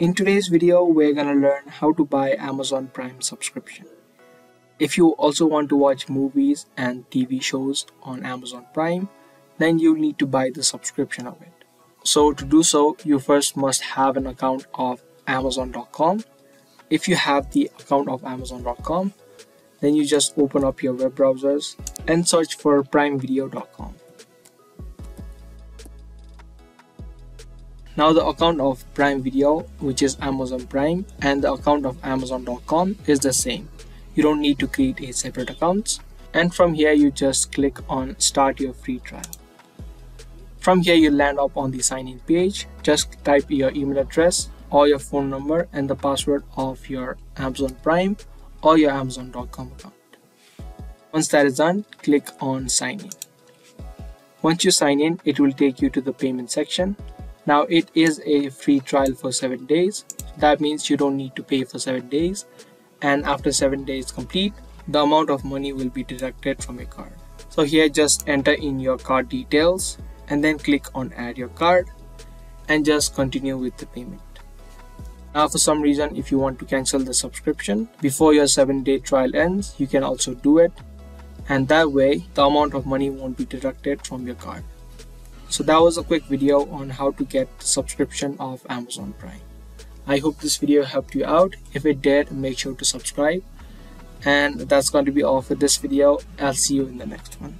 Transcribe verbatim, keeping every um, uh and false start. In today's video, we're gonna learn how to buy Amazon Prime subscription. If you also want to watch movies and T V shows on Amazon Prime, then you need to buy the subscription of it. So to do so, you first must have an account of Amazon dot com. If you have the account of Amazon dot com, then you just open up your web browsers and search for prime video dot com. Now the account of Prime Video, which is Amazon Prime, and the account of Amazon dot com is the same. You don't need to create a separate accounts. And from here, you just click on start your free trial. From here, you land up on the sign in page. Just type your email address or your phone number and the password of your Amazon Prime or your Amazon dot com account. Once that is done, click on sign in. Once you sign in, it will take you to the payment section. Now it is a free trial for seven days. That means you don't need to pay for seven days. And after seven days complete, the amount of money will be deducted from your card. So here just enter in your card details and then click on add your card and just continue with the payment. Now for some reason, if you want to cancel the subscription before your seven day trial ends, you can also do it. And that way the amount of money won't be deducted from your card. So that was a quick video on how to get subscription of Amazon Prime. I hope this video helped you out. If it did, make sure to subscribe. And that's going to be all for this video. I'll see you in the next one.